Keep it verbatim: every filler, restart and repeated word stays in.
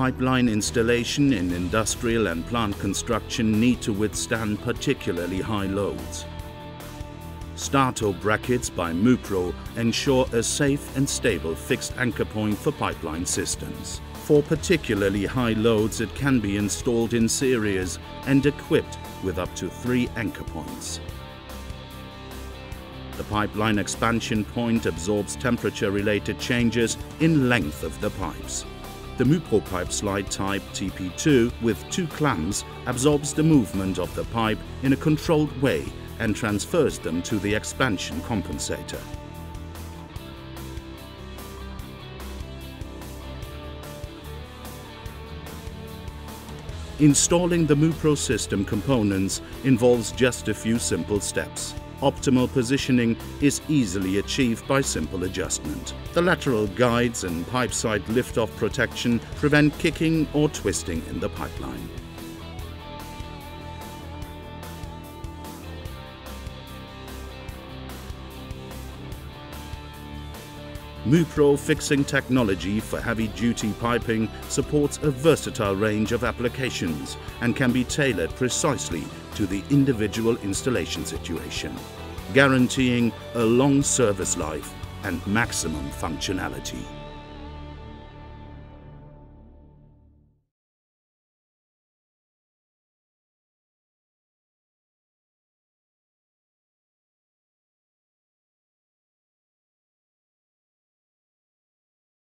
pipeline installation in industrial and plant construction need to withstand particularly high loads. STATO brackets by MÜPRO ensure a safe and stable fixed anchor point for pipeline systems. For particularly high loads, it can be installed in series and equipped with up to three anchor points. The pipeline expansion point absorbs temperature-related changes in length of the pipes. The MÜPRO pipe slide type T P two with two clamps absorbs the movement of the pipe in a controlled way and transfers them to the expansion compensator. Installing the MÜPRO system components involves just a few simple steps. Optimal positioning is easily achieved by simple adjustment. The lateral guides and pipe side lift-off protection prevent kicking or twisting in the pipeline. MÜPRO fixing technology for heavy-duty piping supports a versatile range of applications and can be tailored precisely to the individual installation situation, guaranteeing a long service life and maximum functionality.